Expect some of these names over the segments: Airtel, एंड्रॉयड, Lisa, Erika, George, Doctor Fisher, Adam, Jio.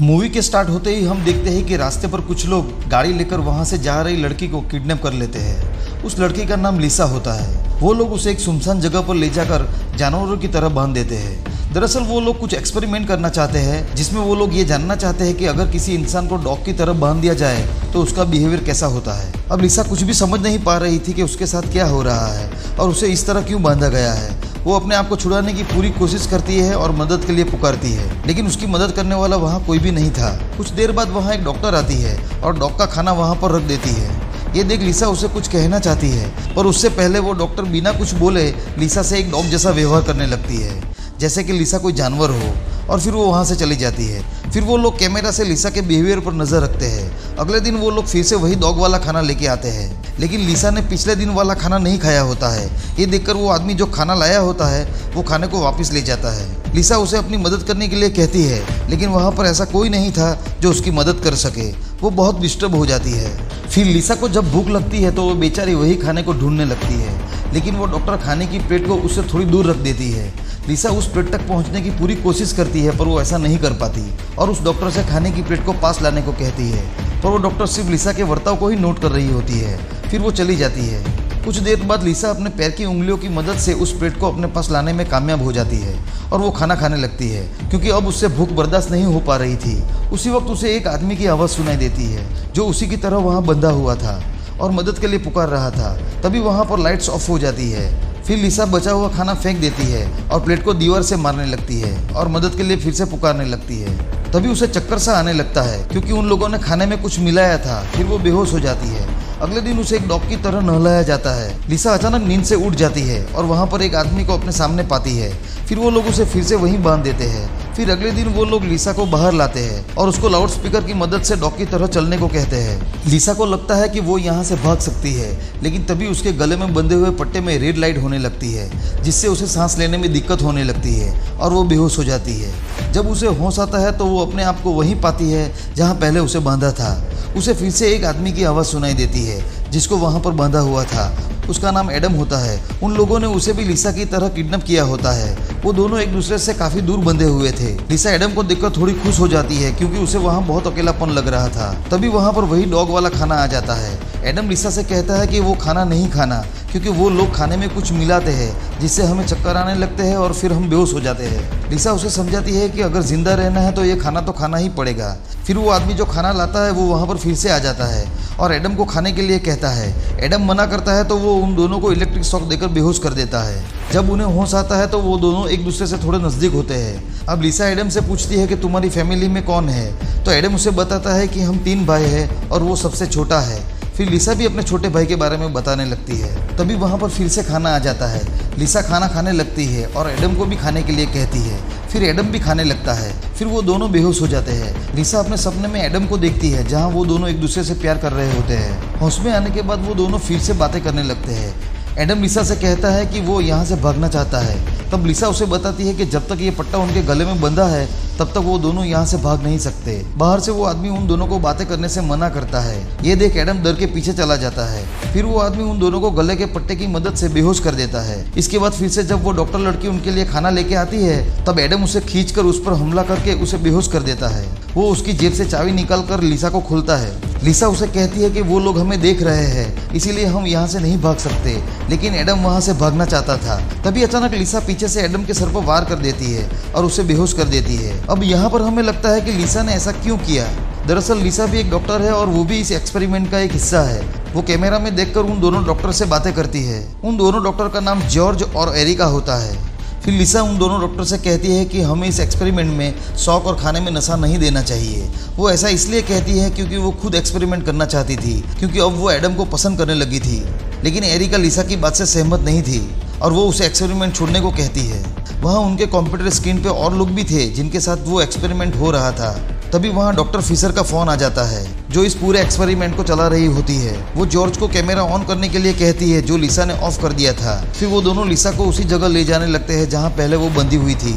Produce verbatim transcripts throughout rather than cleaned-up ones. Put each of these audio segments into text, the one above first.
Movie के start होते ही हम देखते हैं कि रास्ते पर कुछ लोग गाड़ी लेकर वहां से जा रही लड़की को किडनैप कर लेते हैं। उस लड़की का नाम लिसा होता है। वो लोग उसे एक सुनसान जगह पर ले जाकर जानवरों की तरह बांध देते हैं। दरअसल वो लोग कुछ एक्सपेरिमेंट करना चाहते हैं जिसमें वो लोग ये जानना चाहते हैं कि अगर किसी इंसान को डॉग की तरह बांध दिया जाए तो उसका बिहेवियर कैसा होता है। अब लिसा कुछ भी समझ नहीं पा रही थी कि उसके साथ क्या हो रहा है और उसे इस तरह क्यों बांधा गया है। वो अपने आप को छुड़ाने की पूरी कोशिश करती है और मदद के लिए पुकारती है, लेकिन उसकी मदद करने वाला वहाँ कोई भी नहीं था। कुछ देर बाद वहाँ एक डॉक्टर आती है और डॉग का खाना वहाँ पर रख देती है। ये देख लिसा उसे कुछ कहना चाहती है, पर उससे पहले वो डॉक्टर बिना कुछ बोले लिसा से एक डॉग जैसा व्यवहार करने लगती है, जैसे कि लिसा कोई जानवर हो, और फिर वो वहाँ से चली जाती है। फिर वो लोग कैमरा से लिसा के बिहेवियर पर नज़र रखते हैं। अगले दिन वो लोग फिर से वही डॉग वाला खाना लेके आते हैं, लेकिन लिसा ने पिछले दिन वाला खाना नहीं खाया होता है। ये देखकर वो आदमी जो खाना लाया होता है वो खाने को वापस ले जाता है। लिसा उसे अपनी मदद करने के लिए कहती है, लेकिन वहाँ पर ऐसा कोई नहीं था जो उसकी मदद कर सके। वो बहुत डिस्टर्ब हो जाती है। फिर लिसा को जब भूख लगती है तो वो बेचारी वही खाने को ढूंढने लगती है, लेकिन वो डॉक्टर खाने की प्लेट को उससे थोड़ी दूर रख देती है। लिसा उस प्लेट तक पहुंचने की पूरी कोशिश करती है, पर वो ऐसा नहीं कर पाती और उस डॉक्टर से खाने की प्लेट को पास लाने को कहती है, पर वो डॉक्टर सिर्फ लिसा के बर्ताव को ही नोट कर रही होती है। फिर वो चली जाती है। कुछ देर बाद लिसा अपने पैर की उंगलियों की मदद से उस प्लेट को अपने पास लाने में कामयाब हो जाती है और वो खाना खाने लगती है, क्योंकि अब उससे भूख बर्दाश्त नहीं हो पा रही थी। उसी वक्त उसे एक आदमी की आवाज़ सुनाई देती है जो उसी की तरह वहाँ बंधा हुआ था और मदद के लिए पुकार रहा था। तभी वहाँ पर लाइट्स ऑफ हो जाती है। फिर लिसा बचा हुआ खाना फेंक देती है और प्लेट को दीवार से मारने लगती है और मदद के लिए फिर से पुकारने लगती है। तभी उसे चक्कर सा आने लगता है, क्योंकि उन लोगों ने खाने में कुछ मिलाया था। फिर वो बेहोश हो जाती है। अगले दिन उसे एक डॉग की तरह नहलाया जाता है। लिसा अचानक नींद से उठ जाती है और वहाँ पर एक आदमी को अपने सामने पाती है। फिर वो लोग उसे फिर से वहीं बांध देते हैं। फिर अगले दिन वो लोग लिसा को बाहर लाते हैं और उसको लाउड स्पीकर की मदद से डॉग की तरह चलने को कहते हैं। लिसा को लगता है कि वो यहाँ से भाग सकती है, लेकिन तभी उसके गले में बंधे हुए पट्टे में रेड लाइट होने लगती है, जिससे उसे सांस लेने में दिक्कत होने लगती है और वो बेहोश हो जाती है। जब उसे होश आता है तो वो अपने आप को वहीं पाती है जहाँ पहले उसे बांधा था। उसे फिर से एक आदमी की आवाज़ सुनाई देती है जिसको वहाँ पर बांधा हुआ था। उसका नाम एडम होता है। उन लोगों ने उसे भी लिसा की तरह किडनैप किया होता है। वो दोनों एक दूसरे से काफ़ी दूर बंधे हुए थे। लिसा एडम को देखकर थोड़ी खुश हो जाती है, क्योंकि उसे वहाँ बहुत अकेलापन लग रहा था। तभी वहाँ पर वही डॉग वाला खाना आ जाता है। एडम लिसा से कहता है कि वो खाना नहीं खाना, क्योंकि वो लोग खाने में कुछ मिलाते हैं जिससे हमें चक्कर आने लगते हैं और फिर हम बेहोश हो जाते हैं। लिसा उसे समझाती है कि अगर जिंदा रहना है तो ये खाना तो खाना ही पड़ेगा। फिर वो आदमी जो खाना लाता है वो वहाँ पर फिर से आ जाता है और एडम को खाने के लिए कहता है। एडम मना करता है तो वो उन दोनों को इलेक्ट्रिक शॉक देकर बेहोश कर देता है। जब उन्हें होश आता है तो वो दोनों एक दूसरे से थोड़े नज़दीक होते हैं। अब लिसा एडम से पूछती है कि तुम्हारी फैमिली में कौन है, तो एडम उसे बताता है कि हम तीन भाई हैं और वो सबसे छोटा है। फिर लिसा भी अपने छोटे भाई के बारे में बताने लगती है। तभी वहाँ पर फिर से खाना आ जाता है। लिसा खाना खाने लगती है और एडम को भी खाने के लिए कहती है। फिर एडम भी खाने लगता है। फिर वो दोनों बेहोश हो जाते हैं। लिसा अपने सपने में एडम को देखती है जहाँ वो दोनों एक दूसरे से प्यार कर रहे होते हैं। होश में आने के बाद वो दोनों फिर से बातें करने लगते हैं। एडम लिसा से कहता है कि वो यहाँ से भागना चाहता है। तब लिसा उसे बताती है कि जब तक ये पट्टा उनके गले में बंधा है तब तक वो दोनों यहाँ से भाग नहीं सकते। बाहर से वो आदमी उन दोनों को बातें करने से मना करता है। ये देख एडम डर के पीछे चला जाता है। फिर वो आदमी उन दोनों को गले के पट्टे की मदद से बेहोश कर देता है। इसके बाद फिर से जब वो डॉक्टर लड़की उनके लिए खाना लेके आती है तब एडम उसे खींच कर उस पर हमला करके उसे बेहोश कर देता है। वो उसकी जेब से चाबी निकाल कर लिसा को खोलता है। लिसा उसे कहती है कि वो लोग हमें देख रहे हैं, इसीलिए हम यहाँ से नहीं भाग सकते, लेकिन एडम वहाँ से भागना चाहता था। तभी अचानक लिसा पीछे से एडम के सर पर वार कर देती है और उसे बेहोश कर देती है। अब यहाँ पर हमें लगता है कि लिसा ने ऐसा क्यों किया। दरअसल लिसा भी एक डॉक्टर है और वो भी इस एक्सपेरिमेंट का एक हिस्सा है। वो कैमरा में देखकर उन दोनों डॉक्टर से बातें करती है। उन दोनों डॉक्टर का नाम जॉर्ज और एरिका होता है। फिर लिसा उन दोनों डॉक्टर से कहती है कि हमें इस एक्सपेरिमेंट में शौक और खाने में नशा नहीं देना चाहिए। वो ऐसा इसलिए कहती है क्योंकि वो खुद एक्सपेरिमेंट करना चाहती थी, क्योंकि अब वो एडम को पसंद करने लगी थी। लेकिन एरिका लिसा की बात से सहमत नहीं थी और वो उसे एक्सपेरिमेंट छोड़ने को कहती है। वहाँ उनके कंप्यूटर स्क्रीन पे और लोग भी थे जिनके साथ वो एक्सपेरिमेंट हो रहा था। तभी वहाँ डॉक्टर फिशर का फ़ोन आ जाता है जो इस पूरे एक्सपेरिमेंट को चला रही होती है। वो जॉर्ज को कैमरा ऑन करने के लिए कहती है जो लिसा ने ऑफ कर दिया था। फिर वो दोनों लिसा को उसी जगह ले जाने लगते हैं जहाँ पहले वो बंधी हुई थी।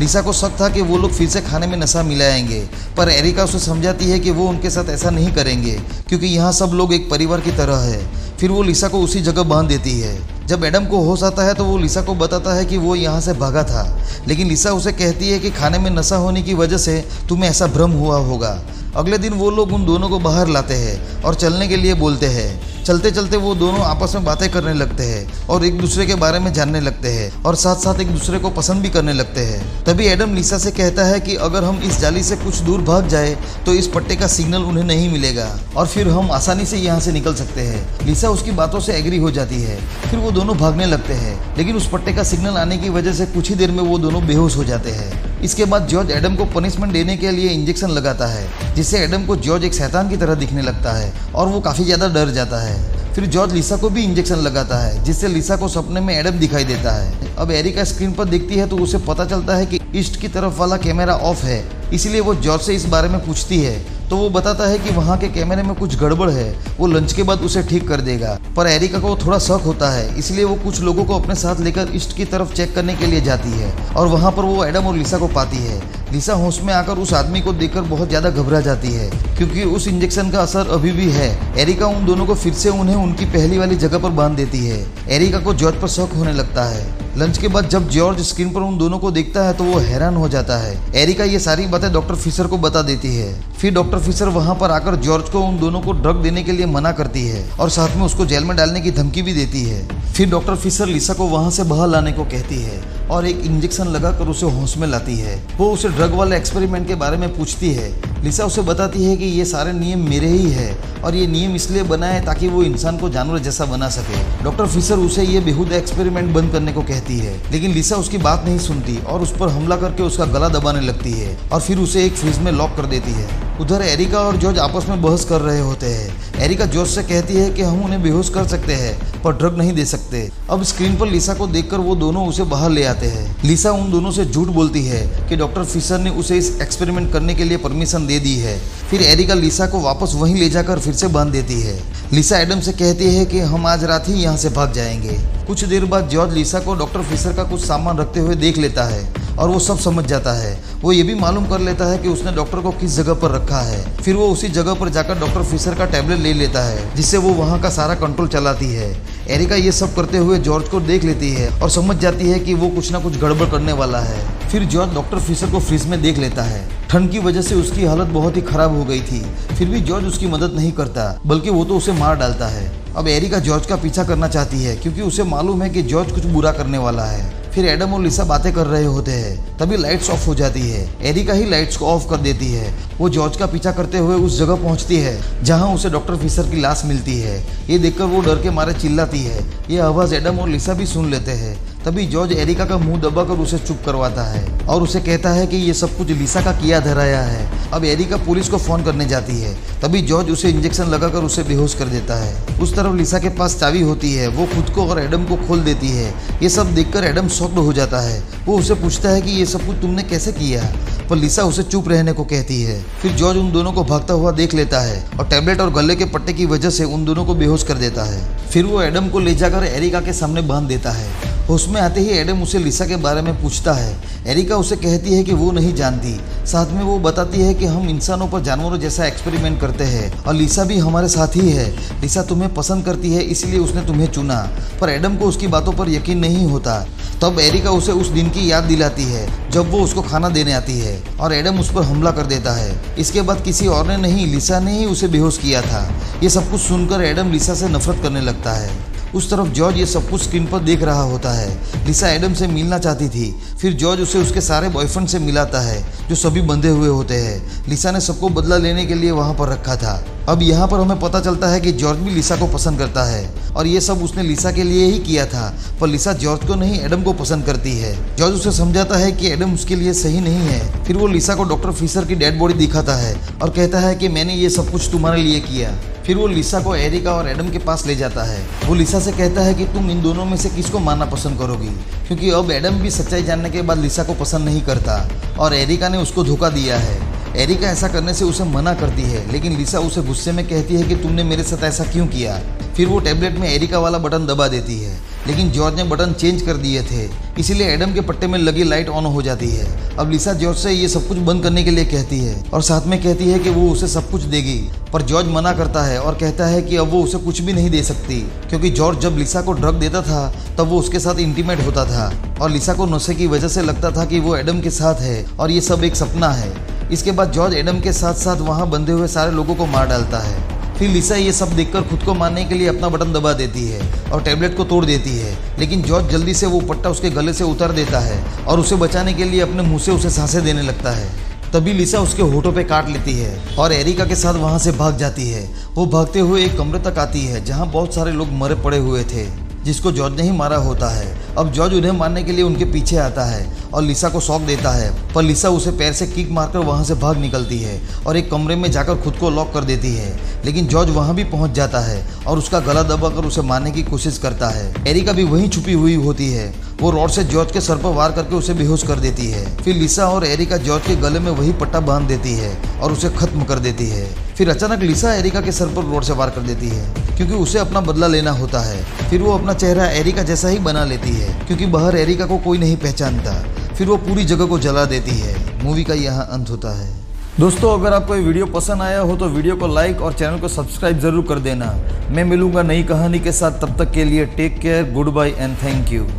लिसा को शक था कि वो लोग फिर से खाने में नशा मिलाएंगे, पर एरिका उसे समझाती है कि वो उनके साथ ऐसा नहीं करेंगे, क्योंकि यहाँ सब लोग एक परिवार की तरह है। फिर वो लिसा को उसी जगह बांध देती है। जब एडम को होश आता है तो वो लिसा को बताता है कि वो यहाँ से भागा था, लेकिन लिसा उसे कहती है कि खाने में नशा होने की वजह से तुम्हें ऐसा भ्रम हुआ होगा। अगले दिन वो लोग उन दोनों को बाहर लाते हैं और चलने के लिए बोलते हैं। चलते चलते वो दोनों आपस में बातें करने लगते हैं और एक दूसरे के बारे में जानने लगते हैं और साथ साथ एक दूसरे को पसंद भी करने लगते हैं। तभी एडम लिसा से कहता है कि अगर हम इस जाली से कुछ दूर भाग जाए तो इस पट्टे का सिग्नल उन्हें नहीं मिलेगा और फिर हम आसानी से यहाँ से निकल सकते हैं। लिसा उसकी बातों से एग्री हो जाती है। फिर वो दोनों भागने लगते हैं, लेकिन उस पट्टे का सिग्नल आने की वजह से कुछ ही देर में वो दोनों बेहोश हो जाते हैं। इसके बाद जॉर्ज एडम को पनिशमेंट देने के लिए इंजेक्शन लगाता है, जिससे एडम को जॉर्ज एक शैतान की तरह दिखने लगता है और वो काफ़ी ज़्यादा डर जाता है। फिर जॉर्ज लिसा को भी इंजेक्शन लगाता है, जिससे लिसा को सपने में एडम दिखाई देता है। अब एरिका स्क्रीन पर देखती है तो उसे पता चलता है कि ईस्ट की तरफ वाला कैमरा ऑफ है, इसलिए वो जॉर्ज से इस बारे में पूछती है तो वो बताता है कि वहाँ के कैमरे में कुछ गड़बड़ है, वो लंच के बाद उसे ठीक कर देगा। पर एरिका को थोड़ा शक होता है, इसलिए वो कुछ लोगों को अपने साथ लेकर ईस्ट की तरफ चेक करने के लिए जाती है और वहाँ पर वो एडम और लिसा को पाती है। लिसा होश में आकर उस आदमी को देखकर बहुत ज़्यादा घबरा जाती है, क्योंकि उस इंजेक्शन का असर अभी भी है। एरिका उन दोनों को फिर से उन्हें उनकी पहली वाली जगह पर बांध देती है। एरिका को जॉर्ज पर शक होने लगता है। लंच के बाद जब जॉर्ज स्क्रीन पर उन दोनों को देखता है तो वो हैरान हो जाता है। एरिका ये सारी बातें डॉक्टर फिशर को बता देती है। फिर डॉक्टर फिशर वहाँ पर आकर जॉर्ज को उन दोनों को ड्रग देने के लिए मना करती है और साथ में उसको जेल में डालने की धमकी भी देती है। फिर डॉक्टर फिशर लिसा को वहाँ से बाहर लाने को कहती है और एक इंजेक्शन लगाकर उसे होश में लाती है। वो उसे ड्रग वाले एक्सपेरिमेंट के बारे में पूछती है। लिसा उसे बताती है कि ये सारे नियम मेरे ही है और ये नियम इसलिए बना है ताकि वो इंसान को जानवर जैसा बना सके। डॉक्टर फिशर उसे ये बेहुदा एक्सपेरिमेंट बंद करने को कहती है, लेकिन लिसा उसकी बात नहीं सुनती और उस पर हमला करके उसका गला दबाने लगती है और फिर उसे एक फ्रिज में लॉक कर देती है। उधर एरिका और जॉर्ज आपस में बहस कर रहे होते हैं। एरिका जॉर्ज से कहती है कि हम उन्हें बेहोश कर सकते हैं पर ड्रग नहीं दे सकते। अब स्क्रीन पर लिसा को देखकर वो दोनों उसे बाहर ले आते हैं। लिसा उन दोनों से झूठ बोलती है कि डॉक्टर फिशर ने उसे इस एक्सपेरिमेंट करने के लिए परमिशन दे दी है। फिर एरिका लिसा को वापस वहीं ले जाकर फिर से बांध देती है। लिसा एडम से कहती है कि हम आज रात ही यहाँ से भाग जाएंगे। कुछ देर बाद जॉर्ज लिसा को डॉक्टर फिशर का कुछ सामान रखते हुए देख लेता है और वो सब समझ जाता है। वो ये भी मालूम कर लेता है कि उसने डॉक्टर को किस जगह पर रखा है। फिर वो उसी जगह पर जाकर डॉक्टर फिशर का टैबलेट ले लेता है, जिससे वो वहाँ का सारा कंट्रोल चलाती है। एरिका ये सब करते हुए जॉर्ज को देख लेती है और समझ जाती है कि वो कुछ ना कुछ गड़बड़ करने वाला है। फिर जॉर्ज डॉक्टर फिशर को फ्रिज में देख लेता है। ठंड की वजह से उसकी हालत बहुत ही खराब हो गई थी, फिर भी जॉर्ज उसकी मदद नहीं करता, बल्कि वो तो उसे मार डालता है। अब एरिका जॉर्ज का पीछा करना चाहती है, क्योंकि उसे मालूम है कि जॉर्ज कुछ बुरा करने वाला है। फिर एडम और लिसा बातें कर रहे होते हैं, तभी लाइट्स ऑफ हो जाती है। एरिका ही लाइट्स को ऑफ कर देती है। वो जॉर्ज का पीछा करते हुए उस जगह पहुंचती है जहां उसे डॉक्टर फिशर की लाश मिलती है। ये देखकर वो डर के मारे चिल्लाती है। ये आवाज़ एडम और लिसा भी सुन लेते हैं। तभी जॉर्ज एरिका का मुंह दबाकर उसे चुप करवाता है और उसे कहता है कि ये सब कुछ लिसा का किया धराया है। अब एरिका पुलिस को फ़ोन करने जाती है। तभी जॉर्ज उसे इंजेक्शन लगाकर उसे बेहोश कर देता है। उस तरफ लिसा के पास चाबी होती है। वो खुद को और एडम को खोल देती है। ये सब देखकर एडम शॉक्ड हो जाता है। वो उसे पूछता है कि ये सब कुछ तुमने कैसे किया, पर लिसा उसे चुप रहने को कहती है। फिर जॉर्ज उन दोनों को भागता हुआ देख लेता है और टैबलेट और गले के पट्टे की वजह से उन दोनों को बेहोश कर देता है। फिर वो एडम को ले जाकर एरिका के सामने बांध देता है। होश में आते ही एडम उसे लिसा के बारे में पूछता है। एरिका उसे कहती है कि वो नहीं जानती। साथ में वो बताती है कि हम इंसानों पर जानवरों जैसा एक्सपेरिमेंट करते हैं और लिसा भी हमारे साथ ही है। लिसा तुम्हें पसंद करती है, इसलिए उसने तुम्हें चुना। पर एडम को उसकी बातों पर यकीन नहीं होता। तब एरिका उसे उस दिन की याद दिलाती है जब वो उसको खाना देने आती है और एडम उस पर हमला कर देता है। इसके बाद किसी और ने नहीं, लिसा ने ही उसे बेहोश किया था। ये सब कुछ सुनकर एडम लिसा से नफरत करने लगता है। उस तरफ जॉर्ज ये सब कुछ स्क्रीन पर देख रहा होता है। लिसा एडम से मिलना चाहती थी। फिर जॉर्ज उसे उसके सारे बॉयफ्रेंड से मिलाता है, जो सभी बंधे हुए होते हैं। लिसा ने सबको बदला लेने के लिए वहाँ पर रखा था। अब यहाँ पर हमें पता चलता है कि जॉर्ज भी लिसा को पसंद करता है और ये सब उसने लिसा के लिए ही किया था। पर लिसा जॉर्ज को नहीं, एडम को पसंद करती है। जॉर्ज उसे समझाता है कि एडम उसके लिए सही नहीं है। फिर वो लिसा को डॉक्टर फिशर की डेड बॉडी दिखाता है और कहता है कि मैंने ये सब कुछ तुम्हारे लिए किया। फिर वो लिसा को एरिका और एडम के पास ले जाता है। वो लिसा से कहता है कि तुम इन दोनों में से किसको मानना पसंद करोगी, क्योंकि अब एडम भी सच्चाई जानने के बाद लिसा को पसंद नहीं करता और एरिका ने उसको धोखा दिया है। एरिका ऐसा करने से उसे मना करती है, लेकिन लिसा उसे गुस्से में कहती है कि तुमने मेरे साथ ऐसा क्यों किया। फिर वो टैबलेट में एरिका वाला बटन दबा देती है। लेकिन जॉर्ज ने बटन चेंज कर दिए थे, इसीलिए एडम के पट्टे में लगी लाइट ऑन हो जाती है। अब लिसा जॉर्ज से ये सब कुछ बंद करने के लिए कहती है और साथ में कहती है कि वो उसे सब कुछ देगी, पर जॉर्ज मना करता है और कहता है कि अब वो उसे कुछ भी नहीं दे सकती, क्योंकि जॉर्ज जब लिसा को ड्रग देता था तब वो उसके साथ इंटीमेट होता था और लिसा को नशे की वजह से लगता था कि वो एडम के साथ है और ये सब एक सपना है। इसके बाद जॉर्ज एडम के साथ साथ वहाँ बंधे हुए सारे लोगों को मार डालता है। फिर लिसा ये सब देखकर खुद को मारने के लिए अपना बटन दबा देती है और टैबलेट को तोड़ देती है, लेकिन जॉर्ज जल्दी से वो पट्टा उसके गले से उतार देता है और उसे बचाने के लिए अपने मुंह से उसे सांसें देने लगता है। तभी लिसा उसके होठों पे काट लेती है और एरिका के साथ वहाँ से भाग जाती है। वो भागते हुए एक कमरे तक आती है जहाँ बहुत सारे लोग मरे पड़े हुए थे जिसको जॉर्ज ने ही मारा होता है। अब जॉर्ज उन्हें मारने के लिए उनके पीछे आता है और लिसा को शॉक देता है, पर लिसा उसे पैर से किक मारकर वहाँ से भाग निकलती है और एक कमरे में जाकर खुद को लॉक कर देती है। लेकिन जॉर्ज वहाँ भी पहुँच जाता है और उसका गला दबाकर उसे मारने की कोशिश करता है। एरिका भी वहीं छुपी हुई होती है, वो रॉड से जॉर्ज के सर पर वार करके उसे बेहोश कर देती है। फिर लिसा और एरिका जॉर्ज के गले में वही पट्टा बांध देती है और उसे खत्म कर देती है। फिर अचानक लिसा एरिका के सर पर रॉड से वार कर देती है क्योंकि उसे अपना बदला लेना होता है। फिर वो अपना चेहरा एरिका जैसा ही बना लेती है क्योंकि बाहर एरिका को कोई नहीं पहचानता। फिर वो पूरी जगह को जला देती है। मूवी का यहाँ अंत होता है। दोस्तों, अगर आपको ये वीडियो पसंद आया हो तो वीडियो को लाइक और चैनल को सब्सक्राइब जरूर कर देना। मैं मिलूंगा नई कहानी के साथ, तब तक के लिए take care, good bye and thank you.